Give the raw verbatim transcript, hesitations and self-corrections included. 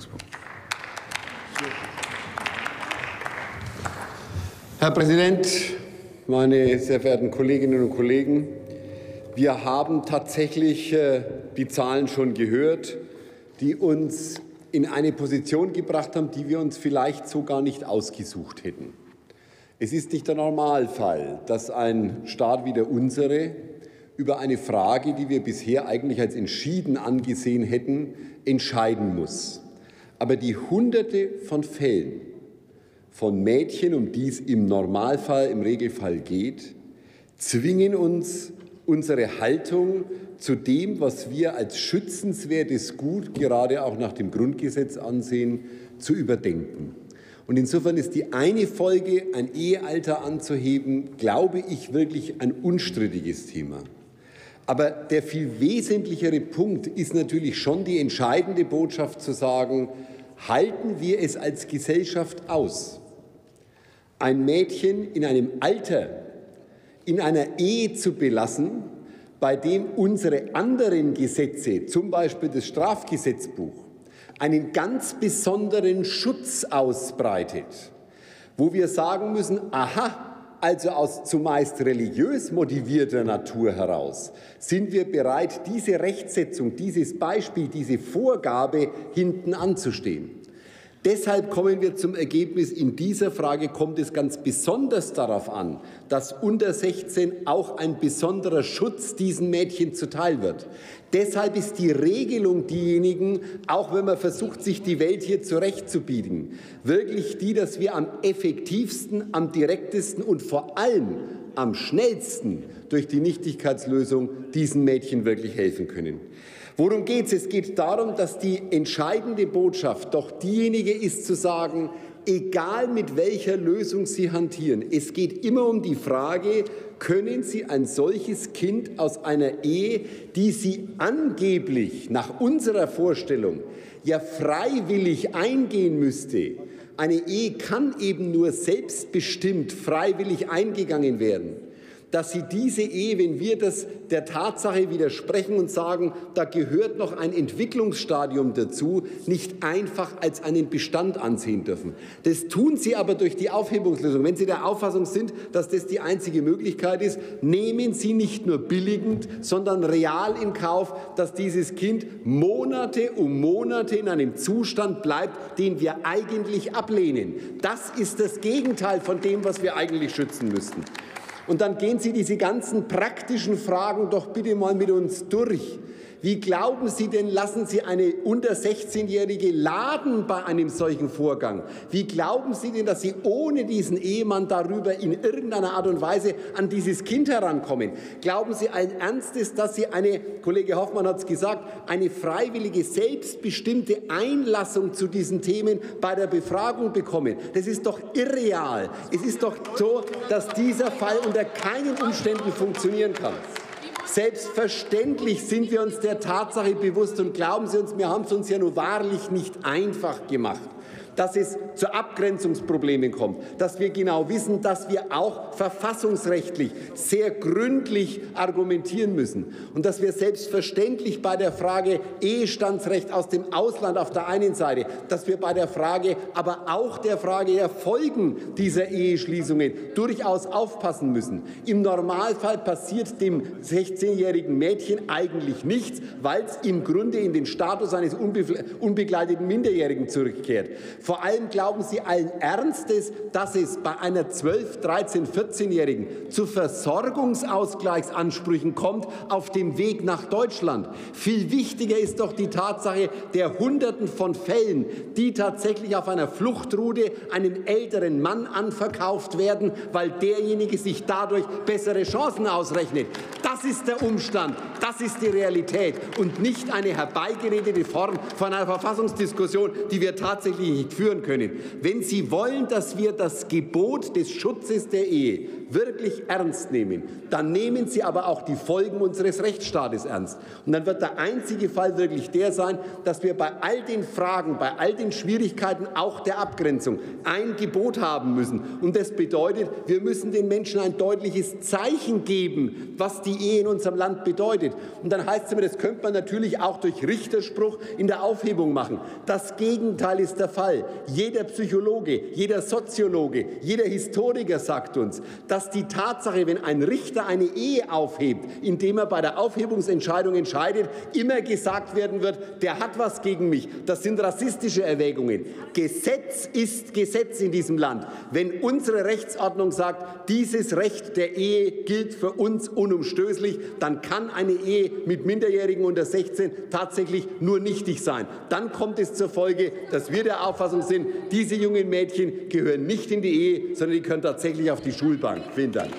Tagesordnungspunkt. Herr Präsident, meine sehr verehrten Kolleginnen und Kollegen! Wir haben tatsächlich die Zahlen schon gehört, die uns in eine Position gebracht haben, die wir uns vielleicht so gar nicht ausgesucht hätten. Es ist nicht der Normalfall, dass ein Staat wie der unsere über eine Frage, die wir bisher eigentlich als entschieden angesehen hätten, entscheiden muss. Aber die Hunderte von Fällen von Mädchen, um die es im Normalfall, im Regelfall geht, zwingen uns, unsere Haltung zu dem, was wir als schützenswertes Gut, gerade auch nach dem Grundgesetz ansehen, zu überdenken. Und insofern ist die eine Folge, ein Ehealter anzuheben, glaube ich, wirklich ein unstrittiges Thema. Aber der viel wesentlichere Punkt ist natürlich schon die entscheidende Botschaft zu sagen, halten wir es als Gesellschaft aus, ein Mädchen in einem Alter, in einer Ehe zu belassen, bei dem unsere anderen Gesetze, zum Beispiel das Strafgesetzbuch, einen ganz besonderen Schutz ausbreitet, wo wir sagen müssen, aha, also aus zumeist religiös motivierter Natur heraus, sind wir bereit, diese Rechtsetzung, dieses Beispiel, diese Vorgabe hinten anzustehen. Deshalb kommen wir zum Ergebnis, in dieser Frage kommt es ganz besonders darauf an, dass unter sechzehn auch ein besonderer Schutz diesen Mädchen zuteil wird. Deshalb ist die Regelung diejenigen, auch wenn man versucht, sich die Welt hier zurechtzubiegen, wirklich die, dass wir am effektivsten, am direktesten und vor allem am schnellsten durch die Nichtigkeitslösung diesen Mädchen wirklich helfen können. Worum geht es? Es geht darum, dass die entscheidende Botschaft doch diejenige ist, zu sagen, egal mit welcher Lösung Sie hantieren, es geht immer um die Frage, können Sie ein solches Kind aus einer Ehe, die Sie angeblich nach unserer Vorstellung ja freiwillig eingehen müsste, eine Ehe kann eben nur selbstbestimmt freiwillig eingegangen werden, dass Sie diese Ehe, wenn wir das der Tatsache widersprechen und sagen, da gehört noch ein Entwicklungsstadium dazu, nicht einfach als einen Bestand ansehen dürfen. Das tun Sie aber durch die Aufhebungslösung. Wenn Sie der Auffassung sind, dass das die einzige Möglichkeit ist, nehmen Sie nicht nur billigend, sondern real in Kauf, dass dieses Kind Monate um Monate in einem Zustand bleibt, den wir eigentlich ablehnen. Das ist das Gegenteil von dem, was wir eigentlich schützen müssten. Und dann gehen Sie diese ganzen praktischen Fragen doch bitte mal mit uns durch. Wie glauben Sie denn, lassen Sie eine unter sechzehnjährige laden bei einem solchen Vorgang? Wie glauben Sie denn, dass Sie ohne diesen Ehemann darüber in irgendeiner Art und Weise an dieses Kind herankommen? Glauben Sie allen Ernstes, dass Sie eine, Kollege Hoffmann hat es gesagt, eine freiwillige, selbstbestimmte Einlassung zu diesen Themen bei der Befragung bekommen? Das ist doch irreal. Es ist doch so, dass dieser Fall unter keinen Umständen funktionieren kann. Selbstverständlich sind wir uns der Tatsache bewusst und glauben Sie uns, wir haben es uns ja nur wahrlich nicht einfach gemacht, dass es zu Abgrenzungsproblemen kommt, dass wir genau wissen, dass wir auch verfassungsrechtlich sehr gründlich argumentieren müssen und dass wir selbstverständlich bei der Frage Ehestandsrecht aus dem Ausland auf der einen Seite, dass wir bei der Frage, aber auch der Frage der Folgen dieser Eheschließungen durchaus aufpassen müssen. Im Normalfall passiert dem sechzehnjährigen Mädchen eigentlich nichts, weil es im Grunde in den Status eines unbegleiteten Minderjährigen zurückkehrt. Vor allem glauben Sie allen Ernstes, dass es bei einer zwölf-, dreizehn-, vierzehnjährigen zu Versorgungsausgleichsansprüchen kommt auf dem Weg nach Deutschland. Viel wichtiger ist doch die Tatsache der Hunderten von Fällen, die tatsächlich auf einer Fluchtroute einem älteren Mann anverkauft werden, weil derjenige sich dadurch bessere Chancen ausrechnet. Das ist der Umstand, das ist die Realität und nicht eine herbeigeredete Form von einer Verfassungsdiskussion, die wir tatsächlich nicht führen können. Wenn Sie wollen, dass wir das Gebot des Schutzes der Ehe wirklich ernst nehmen, dann nehmen Sie aber auch die Folgen unseres Rechtsstaates ernst. Und dann wird der einzige Fall wirklich der sein, dass wir bei all den Fragen, bei all den Schwierigkeiten auch der Abgrenzung ein Gebot haben müssen. Und das bedeutet, wir müssen den Menschen ein deutliches Zeichen geben, was die Ehe in unserem Land bedeutet. Und dann heißt es immer, das könnte man natürlich auch durch Richterspruch in der Aufhebung machen. Das Gegenteil ist der Fall. Jeder Psychologe, jeder Soziologe, jeder Historiker sagt uns, dass die Tatsache, wenn ein Richter eine Ehe aufhebt, indem er bei der Aufhebungsentscheidung entscheidet, immer gesagt werden wird, der hat was gegen mich. Das sind rassistische Erwägungen. Gesetz ist Gesetz in diesem Land. Wenn unsere Rechtsordnung sagt, dieses Recht der Ehe gilt für uns unumstößlich, dann kann eine Ehe mit Minderjährigen unter sechzehn tatsächlich nur nichtig sein. Dann kommt es zur Folge, dass wir der Auffassung sind, diese jungen Mädchen gehören nicht in die Ehe, sondern die können tatsächlich auf die Schulbank. Vielen Dank.